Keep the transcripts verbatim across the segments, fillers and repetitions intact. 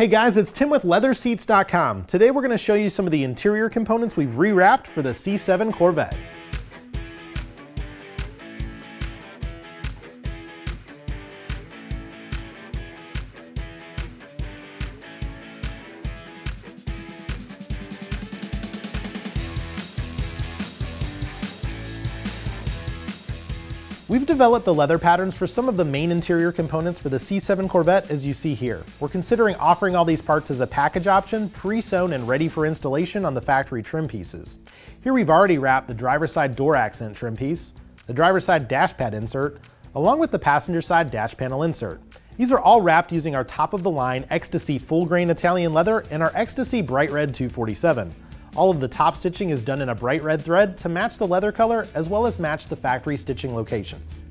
Hey guys, it's Tim with leather seats dot com. Today we're going to show you some of the interior components we've rewrapped for the C seven Corvette. We've developed the leather patterns for some of the main interior components for the C seven Corvette as you see here. We're considering offering all these parts as a package option, pre-sewn and ready for installation on the factory trim pieces. Here we've already wrapped the driver's side door accent trim piece, the driver's side dash pad insert, along with the passenger side dash panel insert. These are all wrapped using our top of the line Ecstasy full grain Italian leather and our Ecstasy Bright Red two forty-seven. All of the top stitching is done in a bright red thread to match the leather color as well as match the factory stitching locations.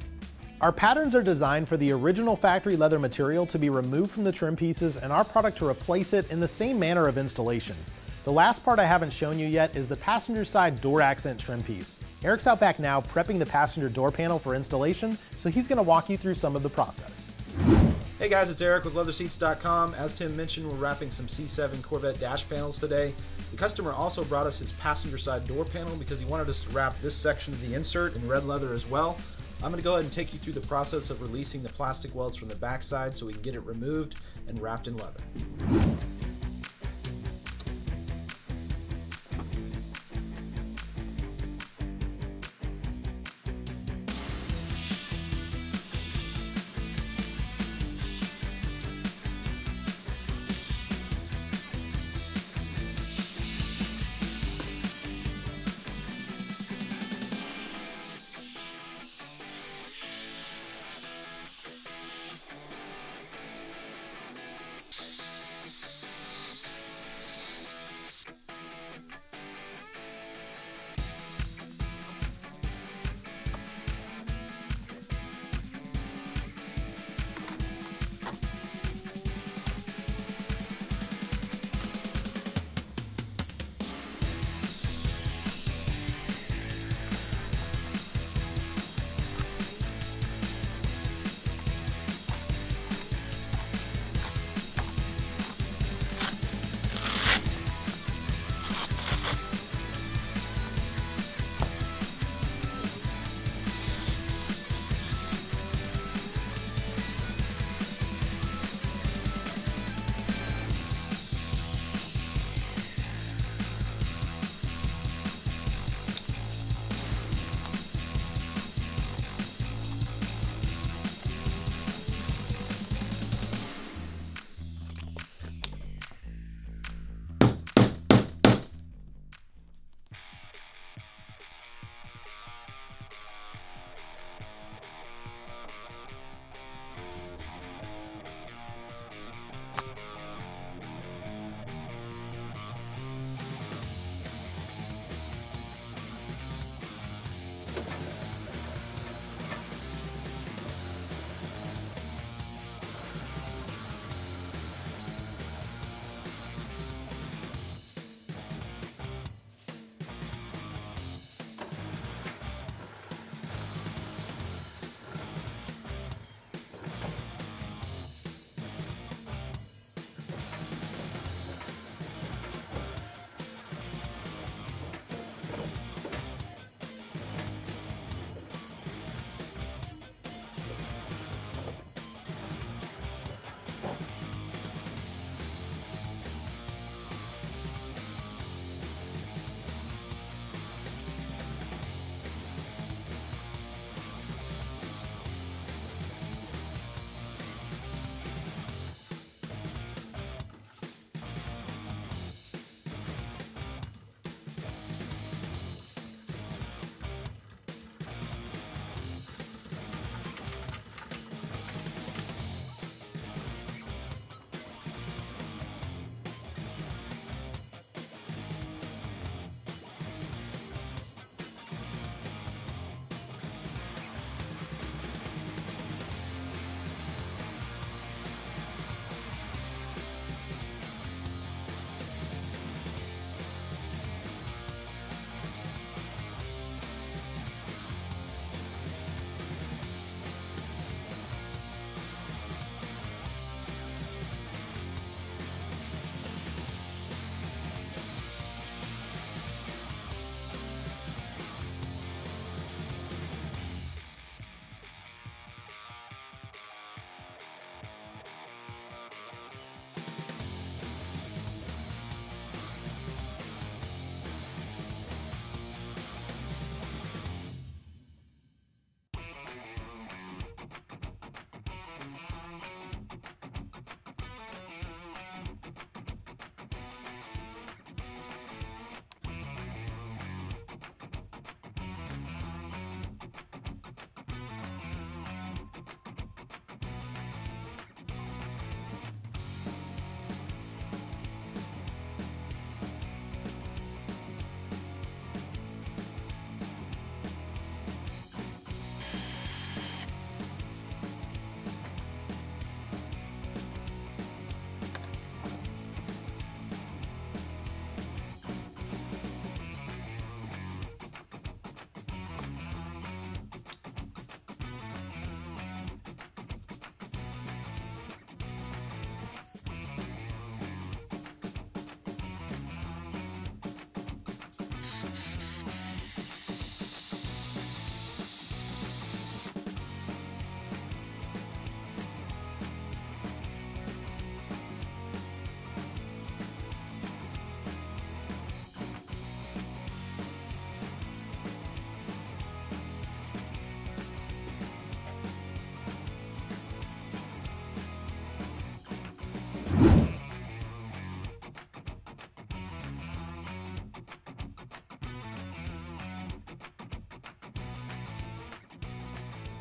Our patterns are designed for the original factory leather material to be removed from the trim pieces and our product to replace it in the same manner of installation. The last part I haven't shown you yet is the passenger side door accent trim piece. Eric's out back now prepping the passenger door panel for installation, so he's going to walk you through some of the process. Hey guys, it's Eric with leather seats dot com. As Tim mentioned, we're wrapping some C seven Corvette dash panels today. The customer also brought us his passenger side door panel because he wanted us to wrap this section of the insert in red leather as well. I'm going to go ahead and take you through the process of releasing the plastic welds from the backside so we can get it removed and wrapped in leather.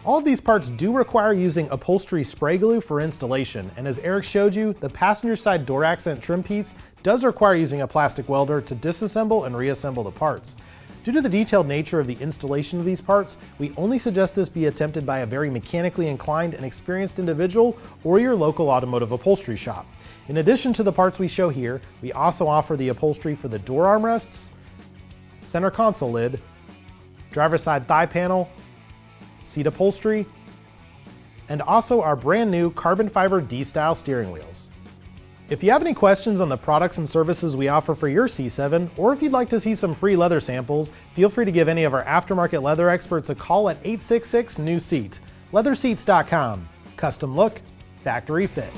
All of these parts do require using upholstery spray glue for installation, and as Eric showed you, the passenger side door accent trim piece does require using a plastic welder to disassemble and reassemble the parts. Due to the detailed nature of the installation of these parts, we only suggest this be attempted by a very mechanically inclined and experienced individual or your local automotive upholstery shop. In addition to the parts we show here, we also offer the upholstery for the door armrests, center console lid, driver's side thigh panel, seat upholstery, and also our brand new carbon fiber D-style steering wheels. If you have any questions on the products and services we offer for your C seven, or if you'd like to see some free leather samples, feel free to give any of our aftermarket leather experts a call at eight six six, new seat. Leather Seats dot com. Custom look, factory fit.